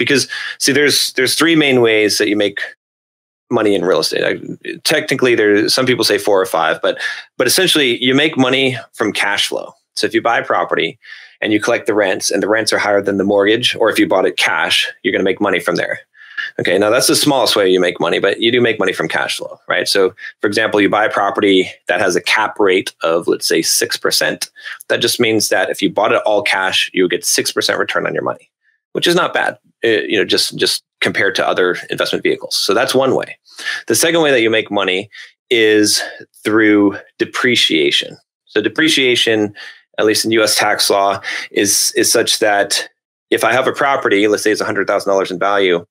Because see, there's three main ways that you make money in real estate. Technically, some people say 4 or 5, but essentially you make money from cash flow. So if you buy a property and you collect the rents and the rents are higher than the mortgage, or if you bought it cash, you're going to make money from there. Okay, now that's the smallest way you make money, but you do make money from cash flow, right? So for example, you buy a property that has a cap rate of, let's say, 6%. That just means that if you bought it all cash, you would get 6% return on your money, which is not bad, you know, just compared to other investment vehicles. So that's one way. The second way that you make money is through depreciation. So depreciation, at least in US tax law, is such that if I have a property, let's say it's $100,000 in value,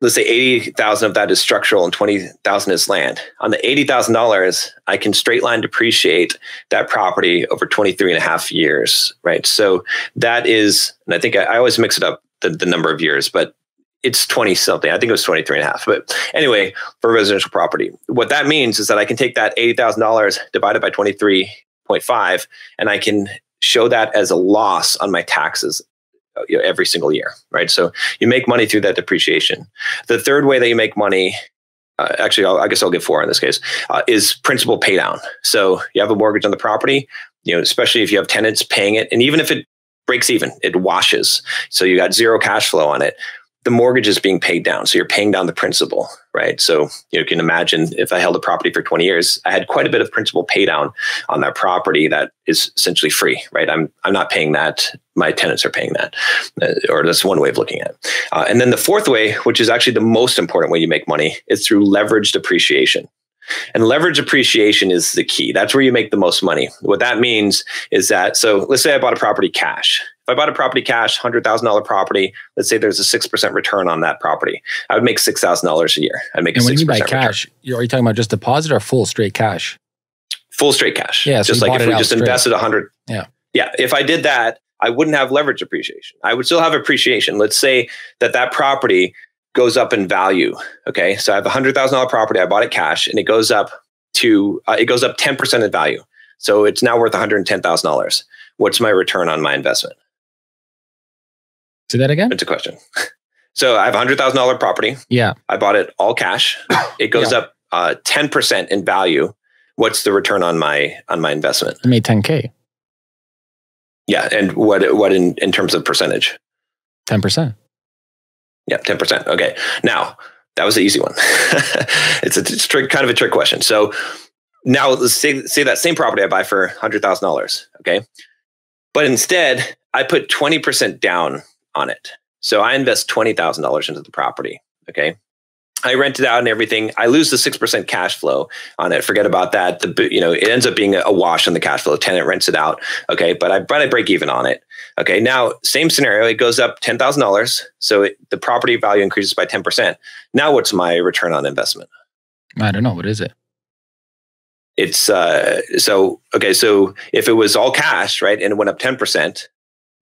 let's say 80,000 of that is structural and 20,000 is land. On the $80,000, I can straight line depreciate that property over 23.5 years, right? So that is, and I think I always mix it up, the number of years, but it's 20 something. I think it was 23.5. But anyway, for residential property, what that means is that I can take that $80,000 divided by 23.5, and I can show that as a loss on my taxes, you know, every single year, right? So you make money through that depreciation. The third way that you make money, actually, I guess I'll give 4 in this case, is principal pay down. So you have a mortgage on the property, you know, especially if you have tenants paying it. And even if it breaks even, it washes. So you got zero cash flow on it. The mortgage is being paid down. So you're paying down the principal, right? So you can imagine if I held a property for 20 years, I had quite a bit of principal pay down on that property that is essentially free, right? I'm not paying that. My tenants are paying that, or that's one way of looking at it. And then the fourth way, which is actually the most important way you make money, is through leveraged appreciation. And leverage appreciation is the key. That's where you make the most money. What that means is that, so let's say I bought a property cash. If I bought a property cash, $100,000 property, let's say there's a 6% return on that property. I would make $6,000 a year. I'd make a 6% return. And when you buy cash, are you talking about just deposit or full straight cash? Full straight cash. Yeah, so just like if we just invested 100. Yeah. Yeah, if I did that, I wouldn't have leverage appreciation. I would still have appreciation. Let's say that that property goes up in value. Okay, so I have a $100,000 property. I bought it cash, and it goes up to 10% in value. So it's now worth $110,000. What's my return on my investment? Say that again. It's a question. So I have a $100,000 property. Yeah, I bought it all cash. It goes up 10% in value. What's the return on my investment? I made $10K. Yeah, and what in terms of percentage? 10%. Yeah, 10%. Okay. Now, that was the easy one. It's kind of a trick question. So now let's say that same property I buy for $100,000. Okay. But instead, I put 20% down on it. So I invest $20,000 into the property. Okay. I rent it out and everything. I lose the 6% cash flow on it. Forget about that. You know, it ends up being a wash on the cash flow. The tenant rents it out. Okay. But I break even on it. Okay. Now, same scenario. It goes up $10,000. So the property value increases by 10%. Now, what's my return on investment? I don't know. What is it? It's okay. So if it was all cash, right, and it went up 10%,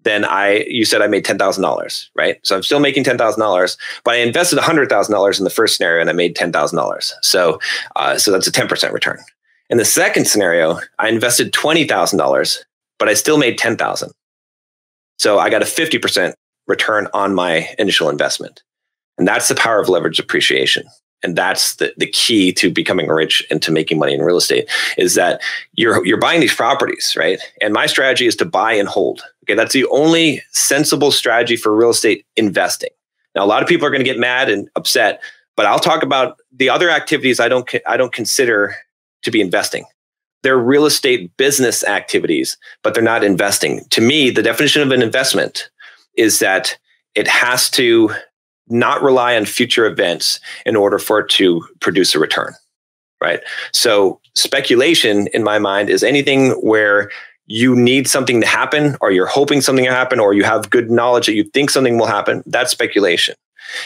then you said I made $10,000, right? So I'm still making $10,000, but I invested $100,000 in the first scenario and I made $10,000. So that's a 10% return. In the second scenario, I invested $20,000, but I still made $10,000. So I got a 50% return on my initial investment. And that's the power of leverage appreciation. And that's the key to becoming rich and to making money in real estate, is that you're buying these properties, right? And my strategy is to buy and hold. Okay, that's the only sensible strategy for real estate investing. Now, a lot of people are going to get mad and upset, but I'll talk about the other activities I don't consider to be investing. They're real estate business activities, but they're not investing. To me, the definition of an investment is that it has to not rely on future events in order for it to produce a return, right? So speculation, in my mind, is anything where you need something to happen, or you're hoping something to happen, or you have good knowledge that you think something will happen. That's speculation.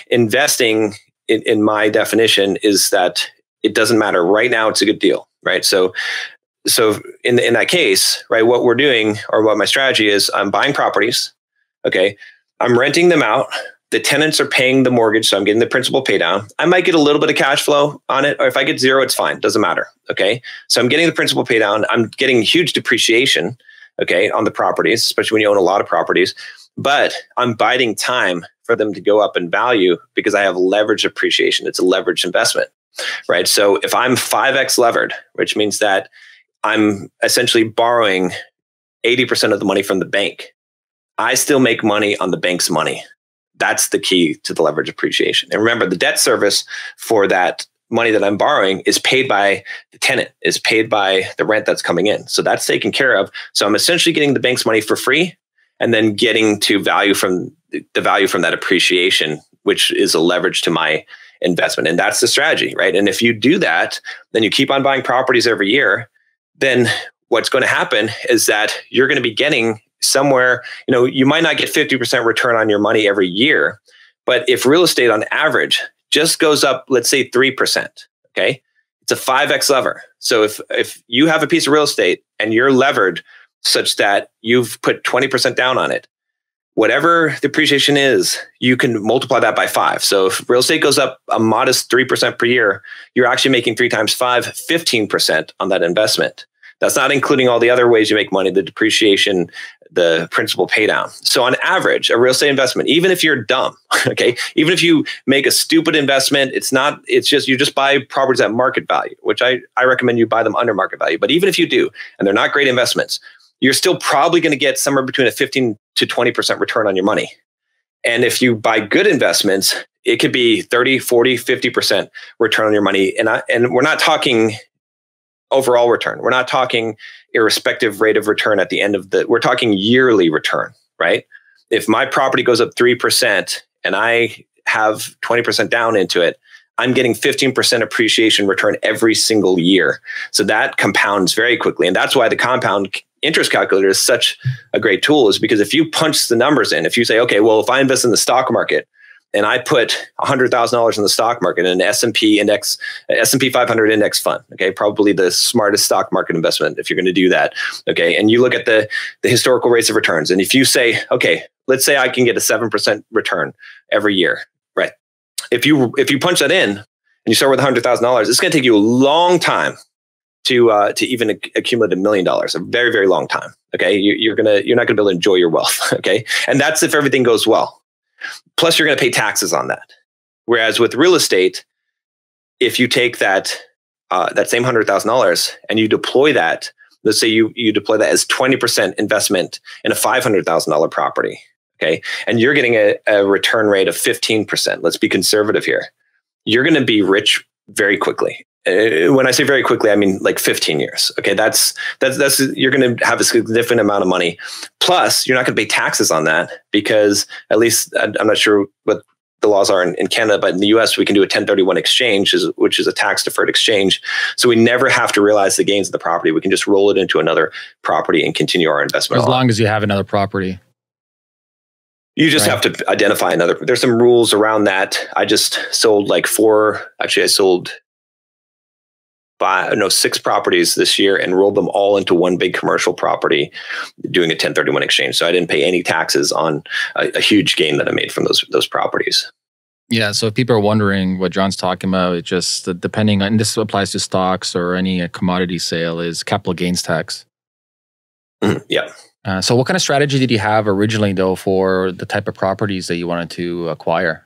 Investing, in my definition, is that it doesn't matter. Right now, it's a good deal, right? So in that case, right, what we're doing, or what my strategy is, I'm buying properties, okay? I'm renting them out. The tenants are paying the mortgage, so I'm getting the principal pay down. I might get a little bit of cash flow on it, or if I get zero, it's fine. Doesn't matter. Okay. So I'm getting the principal pay down. I'm getting huge depreciation, okay, on the properties, especially when you own a lot of properties. But I'm biding time for them to go up in value because I have leveraged appreciation. It's a leveraged investment, right? So if I'm 5x levered, which means that I'm essentially borrowing 80% of the money from the bank, I still make money on the bank's money. That's the key to the leverage appreciation. And remember, the debt service for that money that I'm borrowing is paid by the tenant, is paid by the rent that's coming in. So that's taken care of. So I'm essentially getting the bank's money for free and then getting to value from the value from that appreciation, which is a leverage to my investment. And that's the strategy, right? And if you do that, then you keep on buying properties every year, then what's going to happen is that you're going to be getting somewhere, you know, you might not get 50% return on your money every year, but if real estate on average just goes up, let's say 3%, okay, it's a 5x lever. So if you have a piece of real estate and you're levered such that you've put 20% down on it, whatever the appreciation is, you can multiply that by 5. So if real estate goes up a modest 3% per year, you're actually making 3 times 5, 15% on that investment. That's not including all the other ways you make money, the depreciation, the principal pay down. So on average, a real estate investment, even if you're dumb, okay, even if you make a stupid investment, you just buy properties at market value, which I recommend you buy them under market value. But even if you do, and they're not great investments, you're still probably going to get somewhere between a 15 to 20% return on your money. And if you buy good investments, it could be 30, 40, 50% return on your money. And we're not talking overall return. We're not talking irrespective rate of return at the end of we're talking yearly return, right? If my property goes up 3% and I have 20% down into it, I'm getting 15% appreciation return every single year. So that compounds very quickly. And that's why the compound interest calculator is such a great tool, is because if you punch the numbers in, if you say, okay, well, if I invest in the stock market, and I put $100,000 in the stock market in an S&P 500 index fund, okay, probably the smartest stock market investment if you're going to do that, okay, and you look at the historical rates of returns, and if you say, okay, let's say I can get a 7% return every year, right? If you punch that in and you start with $100,000, it's going to take you a long time to even accumulate $1 million, a very, very long time, okay? You're not going to be able to enjoy your wealth, okay? And that's if everything goes well. Plus, you're going to pay taxes on that. Whereas with real estate, if you take that same $100,000 and you deploy that, let's say you deploy that as 20% investment in a $500,000 property, okay, and you're getting a return rate of 15%. Let's be conservative here. You're going to be rich very quickly. When I say very quickly, I mean like 15 years. Okay, that's you're going to have a significant amount of money. Plus, you're not going to pay taxes on that because, at least I'm not sure what the laws are in Canada, but in the U.S. we can do a 1031 exchange, which is a tax-deferred exchange. So we never have to realize the gains of the property. We can just roll it into another property and continue our investment. As long as you have another property. You just have to identify another. There's some rules around that. I just sold like 4. Actually, I sold 6 properties this year and rolled them all into one big commercial property, doing a 1031 exchange. So I didn't pay any taxes on a huge gain that I made from those properties. Yeah. So if people are wondering what John's talking about, it's just depending on, and this applies to stocks or any commodity sale, is capital gains tax. Mm-hmm. Yeah. So what kind of strategy did you have originally, though, for the type of properties that you wanted to acquire?